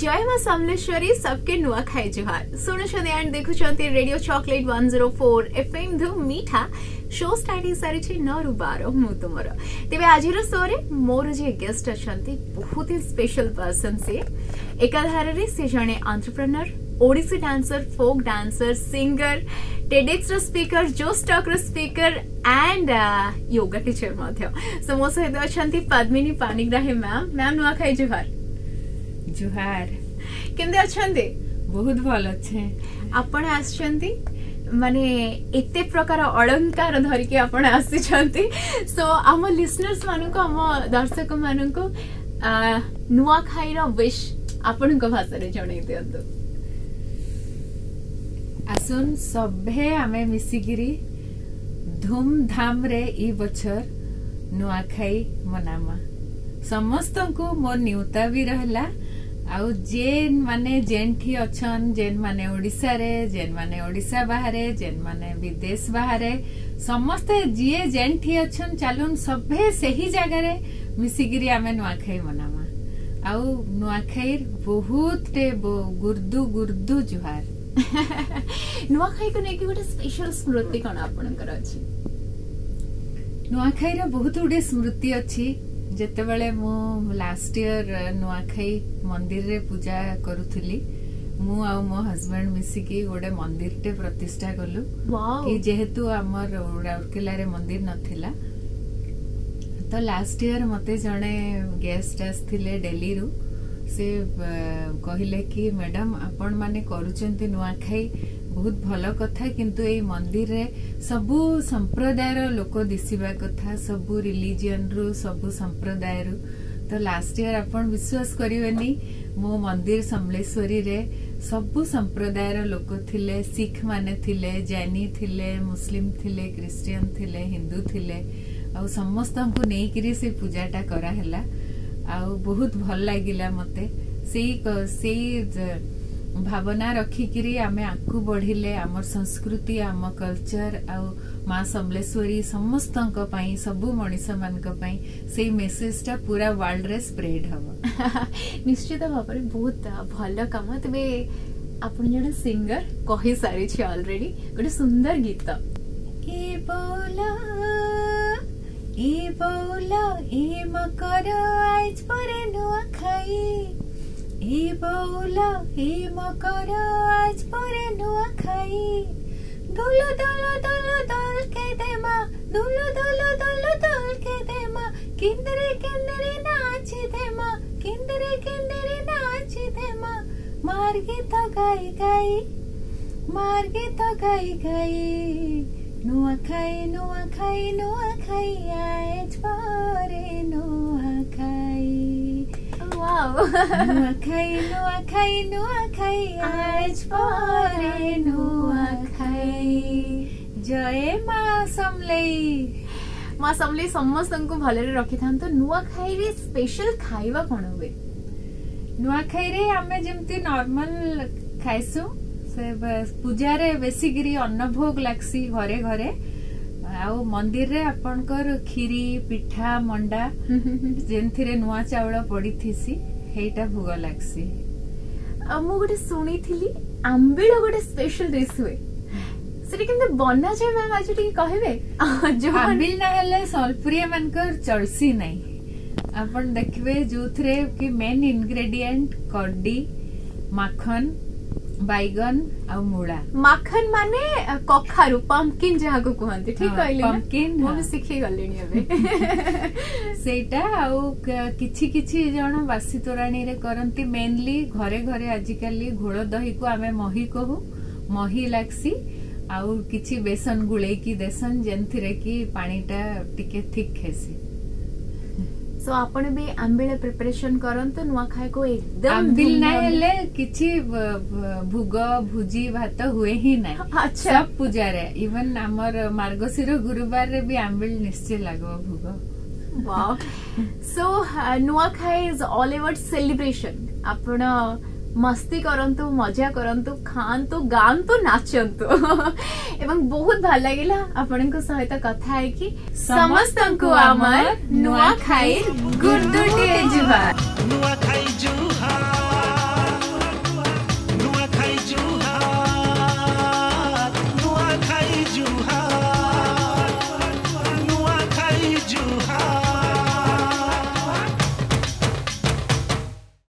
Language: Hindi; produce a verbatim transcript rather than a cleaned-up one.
जय मां समलेश्वरी सबके नुआखाई जोहार सुनो छन देखु radio chocolate one O four F M धु मीठा शो स्टार्टिंग सारी नौ बार मु तुमर तेरे आज शो रे मोर जे गेस्ट अच्छा बहुत ही स्पेशल पर्सन से एकाधार से जड़े entrepreneur Odissi dancer folk dancer singer TEDx रो स्पीकर जो स्टॉक रो स्पीकर एंड योगा टीचर सो मो सहित अच्छा पद्मिनी पाणिग्राही मैम मैम नुआखाई जोहार जोहार केमते अच्छा बहुत भल अच्छे आपण आछंती माने एते प्रकार अलंकार धरिके आपण आछंती सो आम लिसनर्स मानको आम दर्शक मानको नुआखाई रो विश आपनको भाषा रे जणै दियंतु आसुन सभे आमे मिसिगिरी धूमधाम रे ई बचर नुआखाई मनामा समस्त को मोर न्यूता भी रहला आउ जेन माने जेनठी अछन जेन माने ओडिसा रे जेन माने ओडिसा बाहरे जेन माने विदेश बाहरे समस्त जिए जेनठी अछन चालुन सभे सही जगह रे मिसिगिरी आमे नुआखाई मनामा आउ नुआखाई बहुत टे गुर्दु गुर्दु जुहार नुआखाई को नेकी गोटे स्पेशल स्मृति कौन आपनकर अछि नुआखाई रा बहुत उडे स्मृति अछि जेते बेले मु लास्ट ईयर नुआखाई मंदिर रे पूजा करूथली मु आ मो हस्बैंड मिसिकी गोटे मंदिर टे प्रतिष्ठा करलु कि जेहेतु हमर उड़ाउरकिला रे मंदिर नथिला तो लास्ट ईयर मते जने गेस्ट आस्थिले दिल्ली रु से कहले कि मैडम आपण माने करूचंती नुआखाई बहुत भल कथा किंतु ए मंदिर रे सबु संप्रदाय रो लोक दिसिबा कथा सबु रिलीजन रो सबु संप्रदाय रो तो लास्ट ईयर आपण विश्वास करिवेनी मो मंदिर समलेश्वरी रे सबु संप्रदाय रो लोक थिले सिख माने थिले जैनी थिले मुस्लिम थिले क्रिश्चियन थिले हिंदू थिले आ समस्त को नेई करी से पूजाटा करा हला आउ बहुत भल लगिला मते सेई सेई भावना रखिकी आम आगु बढ़िले आमर संस्कृति आम कल्चर आउ माँ समलेश्वरी समस्त सबू मनीष मान से मेसेज टा पूरा वर्ल्ड रे स्प्रेड हम निश्चित भाव में बहुत भल कम तेरे आपन जड़े सिंगर कही सारी अलरेडी गोटे सुंदर गीत ए बोला ए बौला ए मकर आज परे नुआखाई ए बौला ए मकर आज परे नुआखाई दुलु दुलु दुलु दुल के देमा दुलु दुलु दुलु दुल के देमा किंदरे किंदरे नाच देमा किंदरे किंदरे नाच देमा मार गीत गाई गाई मार गीत गाई गाई नुआखाई नुआखाई नुआखाई आज परे नुआखाई वाओ नुआखाई नुआखाई नुआखाई आज परे नुआखाई जय मां समलेई मां समलेई समस्त को भले रे रखि थान तो नुआखाई रे स्पेशल खाइबा कोन होवे नुआखाई रे हमें जेमती नॉर्मल खाइसु से पूजा रे बेसिकरी अन्नभोग लागसी घरे घरे आउ मंदिर रे आपनकर खीरी पिठा मंडा जेंथि रे नुआ चावल पड़ी थीसी हेटा भोग लागसी आ मु गोटे सुनी थिली आंबिल गोटे स्पेशल डिश हुए सेरे केमते बन्ना जे मैम आज ठीक कहबे जो आंबिल ना हेले सलपुरिया मानकर चलसी नहीं आपन देखबे जोथरे कि मेन इंग्रेडिएंट कड्डी माखन बैगन आ मुड़ा माखन माने कखारू पंपकिन जहा को कहंती ठीक कहले पंपकिन मोर सिखि गलेनी अबे सेटा आ किछि किछि जण वासी तोराणी रे करंती मेनली घरे घरे आजिकली घोळ दही को आमे मही कहू मही लागसी आ किछि बेसन गुळे की देसन जेंथि रे की पानीटा टिके थिक खेसी सो so, आपण भी आंबिल प्रिपरेशन करन तो नुआखाई को एकदम आंबिल ना हेले किछि भुग भुजी भात हुए ही ना अच्छा सब पूजा रे इवन हमर मार्गशीर गुरुवार रे भी आंबिल निश्चय लागो भुग wow so Nuakhai is all about celebration आपण मस्ती करंतु मजा करंतु खांतु गांतु नाचंतु एवं बहुत भल लागिला आपनको सहित कथा है कि समस्तनकु आमर नुआखाई गुर्दुटे जुहार नुआखाई जु